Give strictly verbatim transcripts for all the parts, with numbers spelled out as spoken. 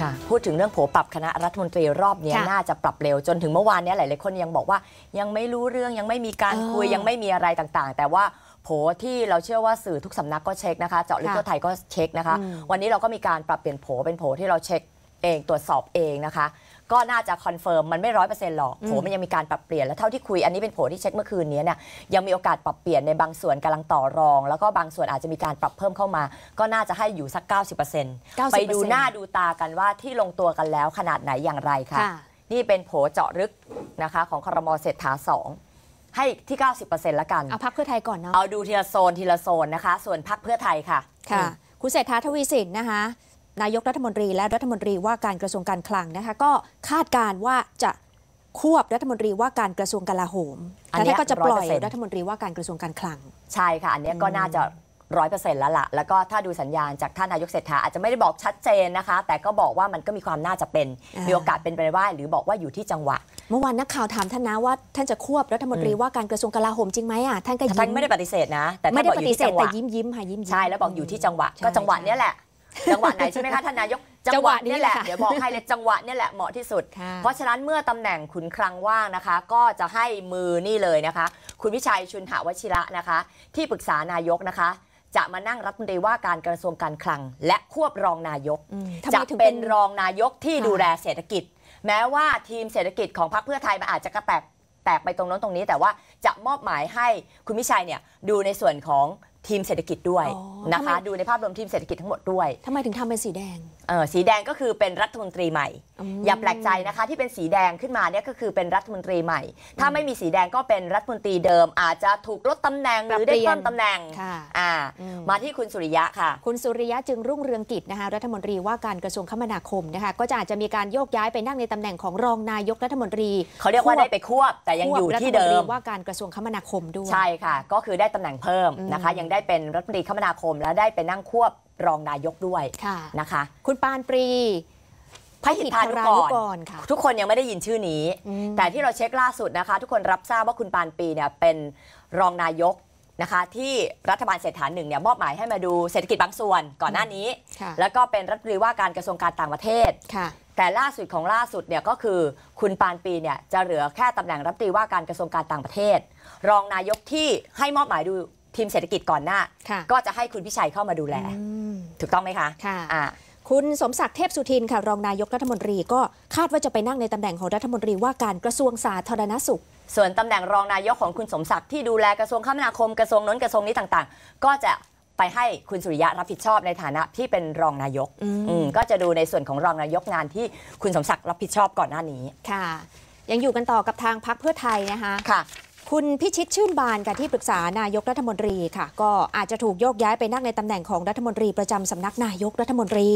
ค่ะพูดถึงเรื่องโผปรับคณะรัฐมนตรีรอบนี้น่าจะปรับเร็วจนถึงเมื่อวานนี้หลายๆคนยังบอกว่ายังไม่รู้เรื่องยังไม่มีการคุยยังไม่มีอะไรต่างๆแต่ว่าโผที่เราเชื่อว่าสื่อทุกสำนักก็เช็คนะคะเจาะลึกทั่วไทยก็เช็คนะคะวันนี้เราก็มีการปรับเปลี่ยนโผเป็นโผที่เราเช็คเองตรวจสอบเองนะคะก็น่าจะคอนเฟิร์มมันไม่ร้อยเปอร์เซ็นต์หรอกโผมันยังมีการปรับเปลี่ยนและเท่าที่คุยอันนี้เป็นโผที่เช็คเมื่อคืนนี้เนี่ยยังมีโอกาสปรับเปลี่ยนในบางส่วนกำลังต่อรองแล้วก็บางส่วนอาจจะมีการปรับเพิ่มเข้ามาก็น่าจะให้อยู่สัก เก้าสิบเปอร์เซ็นต์ ไปดูหน้าดูตากันว่าที่ลงตัวกันแล้วขนาดไหนอย่างไรค่ะนี่เป็นโผเจาะลึกนะคะของครม.เศรษฐาสองให้ที่ เก้าสิบเปอร์เซ็นต์ ละกันเอาพรรคเพื่อไทยก่อนเนาะเอาดูทีละโซนทีละโซนนะคะส่วนพรรคเพื่อไทยค่ะค่ะคุณเศรษฐาทวีสินนะคะนายกรัฐมนตรีและรัฐมนตรีว่าการกระทรวงการคลังนะคะก็คาดการว่าจะควบรัฐมนตรีว่าการกระทรวงกลาโหมแล้วก็จะปล่อยรัฐมนตรีว่าการกระทรวงการคลังใช่ค่ะอันนี้ก็น่าจะร้อยเปอร์เซ็นต์แล้วล่ะแล้วก็ถ้าดูสัญญาณจากท่านนายกเศรษฐาอาจจะไม่ได้บอกชัดเจนนะคะแต่ก็บอกว่ามันก็มีความน่าจะเป็นมีโอกาสเป็นไปได้หรือบอกว่าอยู่ที่จังหวะเมื่อวานนักข่าวถามท่านนะว่าท่านจะควบรัฐมนตรีว่าการกระทรวงกลาโหมจริงไหมอ่ะท่านก็ยิ้มท่านไม่ได้ปฏิเสธนะแต่ไม่ได้ปฏิเสธแต่ยิ้มยิ้มค่ะยิ้มใช่แล้วบอกอยู่ที่จังหวะก็จังหวะนี้แหละจังหวะไหนใช่ไหมคะท่านนายกจังหวะนี่แหละเดี๋ยวบอกให้เลยจังหวะนี่แหละเหมาะที่สุดเพราะฉะนั้นเมื่อตำแหน่งขุนคลังว่างนะคะก็จะให้มือนี่เลยนะคะคุณวิชัยชุนหวชิระนะคะที่ปรึกษานายกนะคะจะมานั่งรัฐมนตรีว่าการกระทรวงการคลังและควบรองนายกจะเป็นรองนายกที่ดูแลเศรษฐกิจแม้ว่าทีมเศรษฐกิจของพรรคเพื่อไทยมันอาจจะกระแตกแตกไปตรงโน้นตรงนี้แต่ว่าจะมอบหมายให้คุณวิชัยเนี่ยดูในส่วนของทีมเศรษฐกิจด้วยนะคะดูในภาพรวมทีมเศรษฐกิจทั้งหมดด้วยทำไมถึงทำเป็นสีแดงเออสีแดงก็คือเป็นรัฐมนตรีใหม่ อ, อย่าแปลกใจนะคะที่เป็นสีแดงขึ้นมาเนี่ยก็คือเป็นรัฐมนตรีใหม่ถ้าไม่มีสีแดงก็เป็นรัฐมนตรีเดิมอาจจะถูกลดตำแหน่งหรือได้เพิ่มตำแหน่งอ่า ม, มาที่คุณสุริยะค่ะคุณสุริยะจึงรุ่งเรืองกิจนะคะรัฐมนตรีว่าการกระทรวงคมนาคมนะคะก็จะอาจจะมีการโยกย้ายไปนั่งในตำแหน่งของรองนายกรัฐมนตรีเขาเรียกว่าได้ไปควบแต่ยังอยู่ที่เดิมว่าการกระทรวงคมนาคมด้วยใช่ค่ะก็คือได้ตำแหน่งเพิ่มนะคะยังได้เป็นรัฐมนตรีคมนาคมและได้ไปนั่งควบรองนายกด้วยนะคะคุณปานปรีพหิทธานุกรทุกคนยังไม่ได้ยินชื่อนี้แต่ที่เราเช็คล่าสุดนะคะทุกคนรับทราบว่าคุณปานปรีเนี่ยเป็นรองนายกนะคะที่รัฐบาลเศรษฐาหนึ่งเนี่ยมอบหมายให้มาดูเศรษฐกิจบางส่วนก่อนหน้านี้แล้วก็เป็นรัฐมนตรีว่าการกระทรวงการต่างประเทศแต่ล่าสุดของล่าสุดเนี่ยก็คือคุณปานปรีเนี่ยจะเหลือแค่ตำแหน่งรัฐมนตรีว่าการกระทรวงการต่างประเทศรองนายกที่ให้มอบหมายดูทีมเศรษฐกิจก่อนหน้าก็จะให้คุณพิชัยเข้ามาดูแลถูกต้องไหมคะค่ะคุณสมศักดิ์เทพสุทินค่ะรองนายกรัฐมนตรีก็คาดว่าจะไปนั่งในตำแหน่งของรัฐมนตรีว่าการกระทรวงสาธารณสุขส่วนตำแหน่งรองนายกของคุณสมศักดิ์ที่ดูแลกระทรวงคมนาคมกระทรวงนั้นกระทรวงนี้ต่างๆก็จะไปให้คุณสุริยะรับผิดชอบในฐานะที่เป็นรองนายกก็จะดูในส่วนของรองนายกงานที่คุณสมศักดิ์รับผิดชอบก่อนหน้านี้ค่ะยังอยู่กันต่อกับทางพรรคเพื่อไทยนะคะค่ะคุณพิชิตชื่นบานค่ะที่ปรึกษานายกรัฐมนตรีค่ะก็อาจจะถูกโยกย้ายไปนั่งในตำแหน่งของรัฐมนตรีประจำสำนักนายกรัฐมนตรี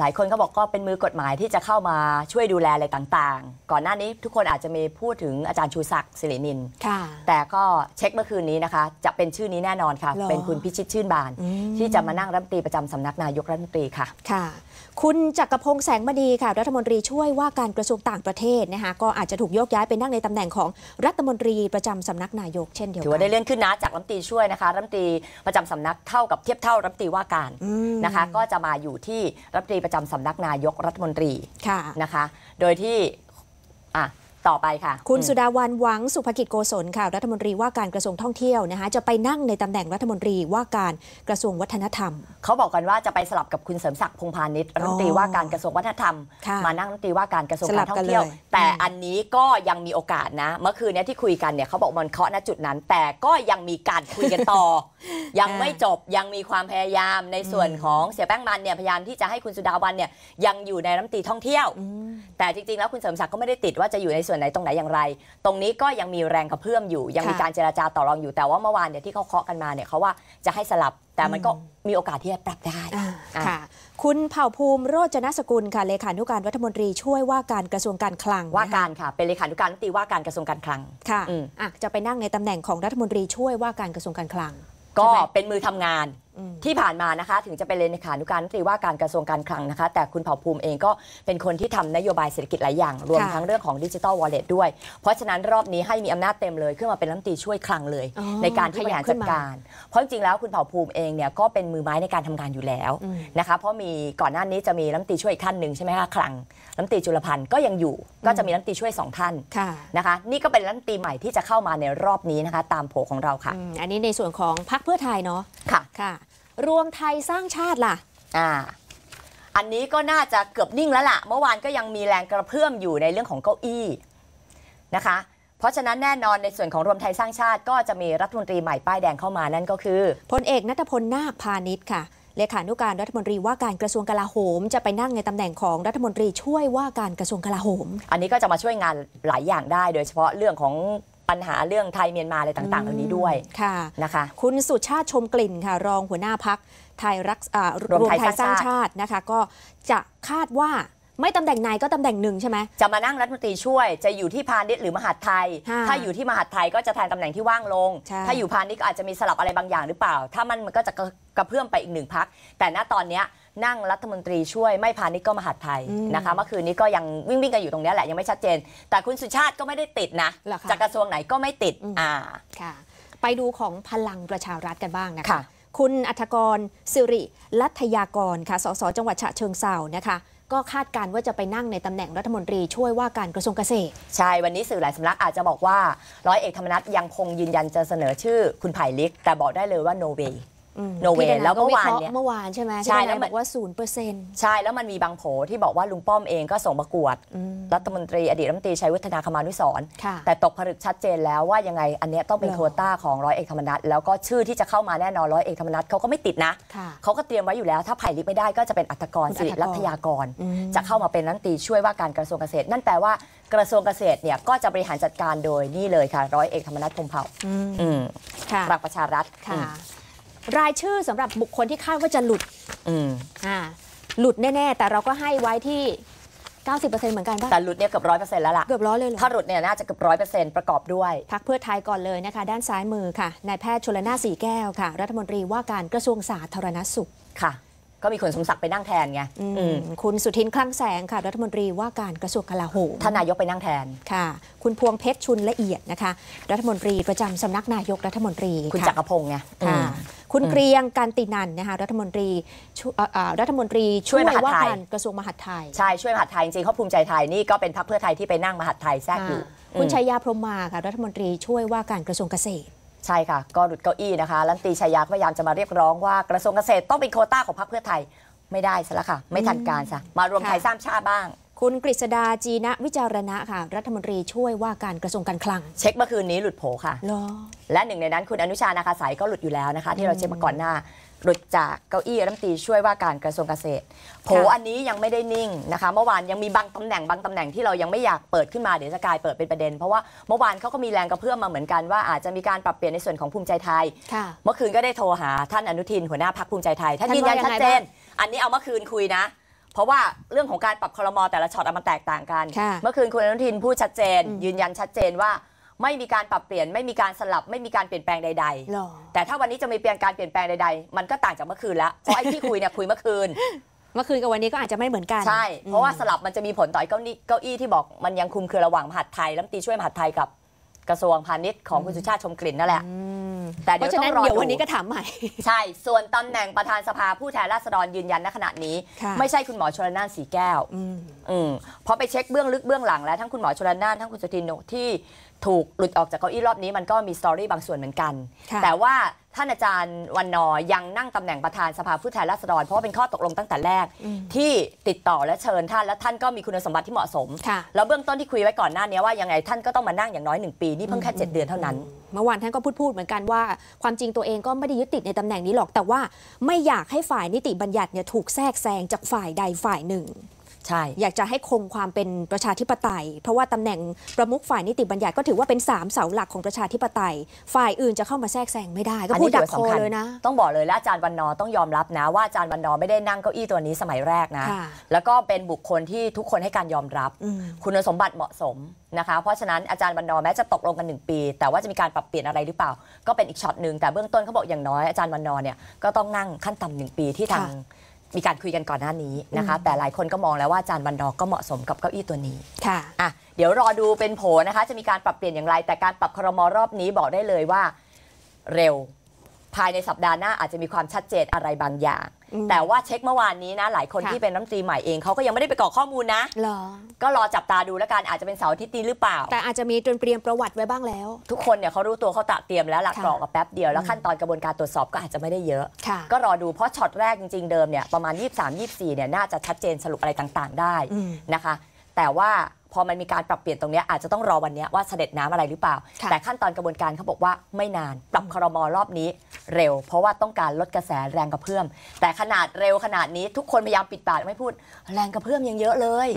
หลายคนก็บอกก็เป็นมือกฎหมายที่จะเข้ามาช่วยดูแลอะไรต่างๆก่อนหน้านี้ทุกคนอาจจะมีพูดถึงอาจารย์ชูศักดิ์สิรินินค่ะแต่ก็เช็คเมื่อคืนนี้นะคะจะเป็นชื่อนี้แน่นอนค่ะเป็นคุณพิชิตชื่นบานที่จะมานั่งรัฐมนตรีประจำสำนักนายกรัฐมนตรีค่ะค่ะคุณจักรพงษ์แสงมณีค่ะรัฐมนตรีช่วยว่าการกระทรวงต่างประเทศนะคะก็อาจจะถูกโยกย้ายไปนั่งในตำแหน่งของรัฐมนตรีประจำสำนักนายกเช่นเดียวกันถือว่าได้เลื่อนขึ้นนะจากรัฐมนตรีช่วยนะคะรัฐมนตรีประจำสำนักเท่ากับเทียบเท่ารัฐมนตรีว่าการนะคะก็จะมาอยู่ที่รัฐมนตรีประจำสำนักนายกรัฐมนตรีนะคะโดยที่อ่ะต่อไปค่ะคุณสุดาวรรณหวังสุภกิจโกศลค่ะรัฐมนตรีว่าการกระทรวงท่องเที่ยวนะคะจะไปนั่งในตำแหน่งรัฐมนตรีว่าการกระทรวงวัฒนธรรมเขาบอกกันว่าจะไปสลับกับคุณเสริมศักดิ์พงษ์พาณิชย์รัฐมนตรีว่าการกระทรวงวัฒนธรรมมานั่งรัฐมนตรีว่าการกระทรวงการท่องเที่ยวแต่อันนี้ก็ยังมีโอกาสนะเมื่อคืนนี้ที่คุยกันเนี่ยเขาบอกมันเคาะณจุดนั้นแต่ก็ยังมีการคุยกันต่อยังไม่จบยังมีความพยายามในส่วนของเสี่ยแป้งมันเนี่ยพยายามที่จะให้คุณสุดาวรรณเนี่ยยังอยู่ในรัฐมนตรีท่องเที่ยวแต่จริงๆแล้วคุณเสริมศักดิ์ก็ไม่ได้ติดว่าจะอยู่ในส่วนไหนตรงไหนอย่างไรตรงนี้ก็ยังมีแรงกระเพื่อมอยู่ยังมีการเจรจาต่อรองอยู่แต่ว่าเมื่อวานเนี่ยที่เขาเคาะกันมาเนี่ยเขาว่าจะให้สลับแต่มันก็มีโอกาสที่จะปรับได้ค่ะคุณเผ่าภูมิโรจนสกุลค่ะเลขานุการรัฐมนตรีช่วยว่าการกระทรวงการคลังว่าการค่ะเป็นเลขานุการรัฐมนตรีว่าการกระทรวงการคลังค่ะจะไปนั่งในตำแหน่งของรัฐมนตรีช่วยว่าการกระทรวงการคลังก็เป็นมือทำงาน ที่ผ่านมานะคะถึงจะเป็นเลขานุการรัฐมนตรีว่าการกระทรวงการคลังนะคะแต่คุณเผ่าภูมิเองก็เป็นคนที่ทำนโยบายเศรษฐกิจหลายอย่างรวมทั้งเรื่องของดิจิทัลวอลเล็ตด้วยเพราะฉะนั้นรอบนี้ให้มีอำนาจเต็มเลยขึ้นมาเป็นรัฐมนตรีช่วยคลังเลยในการที่บริหารจัดการเพราะจริงแล้วคุณเผ่าภูมิเองเนี่ยก็เป็นมือไม้ในการทำงานอยู่แล้วนะคะเพราะมีก่อนหน้านี้จะมีรัฐมนตรีช่วยท่านหนึ่งใช่ไหมคะคลังรัฐมนตรีจุลพันธ์ก็ยังอยู่ก็จะมีรัฐมนตรีช่วยสองท่านนะคะนี่ก็เป็นรัฐมนตรีใหม่ที่จะเข้ามาในรอบนี้นะคะตามโผของเราค่ะอันนี้ในส่วนของพรรคเพื่อไทยเนาะค่ะค่ะรวมไทยสร้างชาติล่ะอ่าอันนี้ก็น่าจะเกือบนิ่งแล้วล่ะเมื่อวานก็ยังมีแรงกระเพื่อมอยู่ในเรื่องของเก้าอี้นะคะเพราะฉะนั้นแน่นอนในส่วนของรวมไทยสร้างชาติก็จะมีรัฐมนตรีใหม่ป้ายแดงเข้ามานั่นก็คือพลเอกณัฐพลนาคพาณิชย์ค่ะเลขานุการรัฐมนตรีว่าการกระทรวงกลาโหมจะไปนั่งในตำแหน่งของรัฐมนตรีช่วยว่าการกระทรวงกลาโหมอันนี้ก็จะมาช่วยงานหลายอย่างได้โดยเฉพาะเรื่องของปัญหาเรื่องไทยเมียนมาอะไรต่างๆเหล่านี้ด้วยค่ะนะคะคุณสุชาติชมกลิ่นค่ะรองหัวหน้าพรรคไทยรักรวมไทยสร้างชาตินะคะก็จะคาดว่าไม่ตำแหน่งไหนก็ตำแหน่งหนึ่งใช่ไหมจะมานั่งรัฐมนตรีช่วยจะอยู่ที่พาณิชย์หรือมหาดไทยถ้าอยู่ที่มหาดไทยก็จะแทนตำแหน่งที่ว่างลงถ้าอยู่พาณิชย์ก็อาจจะมีสลับอะไรบางอย่างหรือเปล่าถ้ามันมันก็จะกระเพื่อมไปอีกหนึ่งพรรคแต่ณตอนนี้นั่งรัฐมนตรีช่วยไม่พาณิชย์ก็มหาดไทยนะคะเมื่อคืนนี้ก็ยังวิ่งวิ่งกันอยู่ตรงนี้แหละยังไม่ชัดเจนแต่คุณสุชาติก็ไม่ได้ติดนะจากกระทรวงไหนก็ไม่ติดอ่าค่ะไปดูของพลังประชารัฐกันบ้างนะคะคุณอัฐกรสิริรัตยากรค่ะสสจังหวัดฉะเชิงเทรานะคะก็คาดการว่าจะไปนั่งในตำแหน่งรัฐมนตรีช่วยว่าการกระทรวงเกษตรใช่วันนี้สื่อหลายสำนักอาจจะบอกว่าร้อยเอกธรรมนัสยังคงยืนยันจะเสนอชื่อคุณไผ่ลิกแต่บอกได้เลยว่า no way no way แล้วเมื่อวานเนี่ยเมื่อวานใช่ไหมใช่แล้วบอกว่า ศูนย์เปอร์เซ็นต์ ใช่แล้วมันมีบางโผที่บอกว่าลุงป้อมเองก็ส่งประกวดรัฐมนตรีอดีตรัฐมนตรีชัยวุฒนาคมานุสรณ์แต่ตกผลึกชัดเจนแล้วว่ายังไงอันนี้ต้องเป็นโควต้าของร้อยเอกธรรมนัสแล้วก็ชื่อที่จะเข้ามาแน่นอนร้อยเอกธรรมนัสเขาก็ไม่ติดนะเขาก็เตรียมไว้อยู่แล้วถ้าไผ่ลิกไม่ได้ก็จะเป็นอัฐกรศิริรัตยากรจะเข้ามาเป็นรัฐมนตรีช่วยว่าการกระทรวงเกษตรนั่นแปลว่ากระทรวงเกษตรเนี่ยก็จะบริหารจัดการโดยนี่เลยค่ะร้อยเอกธรรมนัสพรหมเผ่าพลังประชารัฐรายชื่อสำหรับบุคคลที่คาดว่าจะหลุดอ่าหลุดแน่ๆแต่เราก็ให้ไว้ที่ เก้าสิบเปอร์เซ็นต์ เหมือนกันป่ะแต่หลุดเนี่ยเกือบร้อยเปอร์เซ็นต์แล้วล่ะเกือบร้อยเลยเหรอถ้าหลุดเนี่ยน่าจะเกือบร้อยเปอร์เซ็นต์ประกอบด้วยพรรคเพื่อไทยก่อนเลยนะคะด้านซ้ายมือค่ะนายแพทย์ชลน่านศรีแก้วค่ะรัฐมนตรีว่าการกระทรวงสาธารณสุขค่ะก็มีคนสมศักดิ์ไปนั่งแทนไงคุณสุทินคลังแสงค่ะรัฐมนตรีว่าการกระทรวงกลาโหมท่านนายกไปนั่งแทนค่ะคุณพวงเพชรชุนละเอียดนะคะรัฐมนตรีประจำสำนักนายกรัฐมนตรีคุณจักรพงษ์ไงค่ะคุณเกรียงการตินันนะคะรัฐมนตรีรัฐมนตรีช่วยว่าการกระทรวงมหาดไทยใช่ช่วยมหาดไทยจริงเขาภูมิใจไทยนี่ก็เป็นพรรคเพื่อไทยที่ไปนั่งมหาดไทยแทรกอยู่คุณชัยยาพรหมาค่ะรัฐมนตรีช่วยว่าการกระทรวงเกษตรใช่ค่ะก็หลุดเก้าอี้นะคะรัฐมนตรีชัยยาพยายามจะมาเรียกร้องว่ากระทรวงเกษตรต้องเป็นโควต้าของพรรคเพื่อไทยไม่ได้ซะละค่ะไม่ทันการซะมารวมไทยสร้างชาติบ้างคุณกฤษดาจีนะวิจารณะค่ะรัฐมนตรีช่วยว่าการกระทรวงการคลังเช็คเมื่อคืนนี้หลุดโผค่ะและหนึ่งในนั้นคุณอนุชานาคาสายก็หลุดอยู่แล้วนะคะที่เราเช็คมาก่อนหน้าหลุดจากเก้าอี้รัฐมนตรีช่วยว่าการกระทรวงเกษตรโผอันนี้ยังไม่ได้นิ่งนะคะเมื่อวานยังมีบางตำแหน่งบางตำแหน่งที่เรายังไม่อยากเปิดขึ้นมาเดี๋ยวจะกลายเปิดเป็นประเด็นเพราะว่าเมื่อวานเขาก็มีแรงกระเพื่อมมาเหมือนกันว่าอาจจะมีการปรับเปลี่ยนในส่วนของภูมิใจไทยเมื่อคืนก็ได้โทรหาท่านอนุทินหัวหน้าพรรคภูมิใจไทยท่านยืนยันชัดเจนอันนี้เอาเมื่อคืนคุยนะเพราะว่าเรื่องของการปรับครม.แต่ละช็อตมันแตกต่างกันเมื่อคืนคุณอนุทินพูดชัดเจนยืนยันชัดเจนว่าไม่มีการปรับเปลี่ยนไม่มีการสลับไม่มีการเปลี่ยนแปลงใดๆแต่ถ้าวันนี้จะมีเปลี่ยนการเปลี่ยนแปลงใดๆมันก็ต่างจากเมื่อคืนแล้วเพราะไอ้ที่คุยเนี่ยคุยเมื่อคืนเมื่อคืนกับวันนี้ก็อาจจะไม่เหมือนกันใช่เพราะว่าสลับมันจะมีผลต่อเก้าอี้เก้าอี้ที่บอกมันยังคุมคือระหว่างมหาดไทยรัฐมนตรีช่วยมหาดไทยกับกระทรวงพาณิชย์ของคุณสุชาติชมกลิ่นนั่นแหละแต่เดี๋ยวต้องรอเดี๋ยววันนี้ก็ถามใหม่ใช่ส่วนตำแหน่งประธานสภาผู้แทนราษฎรยืนยันณขณะนี้ไม่ใช่คุณหมอชลน่านศรีแก้วอืมเพราะไปเช็คเบื้องลึกเบื้องหลังแล้วทั้งคุณหมอชลน่านทั้งคุณสุทินที่ถูกหลุดออกจากเก้าอี้รอบนี้มันก็มีสตอรี่บางส่วนเหมือนกันแต่ว่าท่านอาจารย์วันนอยังนั่งตำแหน่งประธานสภาผู้แทนราษฎรเพราะว่าเป็นข้อตกลงตั้งแต่แรกที่ติดต่อและเชิญท่านและท่านก็มีคุณสมบัติที่เหมาะสมแล้วเบื้องต้นที่คุยไว้ก่อนหน้านี้ว่ายังไงท่านก็ต้องมานั่งอย่างน้อยหนึ่งปีนี่เพิ่งแค่เจ็ดเดือนเท่านั้นเมื่อวานท่านก็พูดพูดเหมือนกันว่าความจริงตัวเองก็ไม่ได้ยึดติดในตำแหน่งนี้หรอกแต่ว่าไม่อยากให้ฝ่ายนิติบัญญัติเนี่ยถูกแทรกแซงจากฝ่ายใดฝ่ายหนึ่ง ใช่อยากจะให้คงความเป็นประชาธิปไตยเพราะว่าตำแหน่งประมุขฝ่ายนิติบัญญัติก็ถือว่าเป็นสามเสาหลักของประชาธิปไตยฝ่ายอื่นจะเข้ามาแทรกแซงไม่ได้ก็พูดดักคอเลยนะต้องบอกเลยและอาจารย์วันนอร์ต้องยอมรับนะว่าอาจารย์วันนอร์ไม่ได้นั่งเก้าอี้ตัวนี้สมัยแรกนะแล้วก็เป็นบุคคลที่ทุกคนให้การยอมรับคุณสมบัติเหมาะสมนะคะเพราะฉะนั้นอาจารย์วันนอร์แม้จะตกลงกันหนึ่งปีแต่ว่าจะมีการปรับเปลี่ยนอะไรหรือเปล่าก็เป็นอีกช็อตหนึ่งแต่เบื้องต้นเขาบอกอย่างน้อยอาจารย์วันนอร์เนี่ยก็ต้องนั่งขั้นต่ำหนึ่งปีที่ทางมีการคุยกันก่อนหน้านี้นะคะแต่หลายคนก็มองแล้วว่าอาจารย์วันนอร์ก็เหมาะสมกับเก้าอี้ตัวนี้ค่ะอ่ะเดี๋ยวรอดูเป็นโผล่นะคะจะมีการปรับเปลี่ยนอย่างไรแต่การปรับครม.รอบนี้บอกได้เลยว่าเร็วภายในสัปดาห์หน้าอาจจะมีความชัดเจนอะไรบางอย่างแต่ว่าเช็คเมื่อวานนี้นะหลายคนที่เป็นรัฐมนตรีใหม่เองเขาก็ยังไม่ได้ไปกรอกข้อมูลนะก็รอจับตาดูแล้วกันอาจจะเป็นเสาร์อาทิตย์นี้หรือเปล่าแต่อาจจะมีเตรียมประวัติไว้บ้างแล้วทุกคนเนี่ยเขารู้ตัวเขาตระเตรียมแล้วหลักกรอกกับแป๊บเดียวแล้วขั้นตอนกระบวนการตรวจสอบก็อาจจะไม่ได้เยอะก็รอดูเพราะช็อตแรกจริงๆเดิมเนี่ยประมาณ ยี่สิบสาม ยี่สิบสี่ เนี่ยน่าจะชัดเจนสรุปอะไรต่างๆได้นะคะแต่ว่าพอมันมีการปรับเปลี่ยนตรงนี้อาจจะต้องรอวันนี้ว่าเสด็จน้ำอะไรหรือเปล่าแต่ขั้นตอนกระบวนการเขาบอกว่าไม่นานปรับครม.รอบนี้เร็วเพราะว่าต้องการลดกระแสแรงกระเพื่อมแต่ขนาดเร็วขนาดนี้ทุกคนพยายามปิดปากไม่พูดแรงกระเพื่อมยังเยอะเลย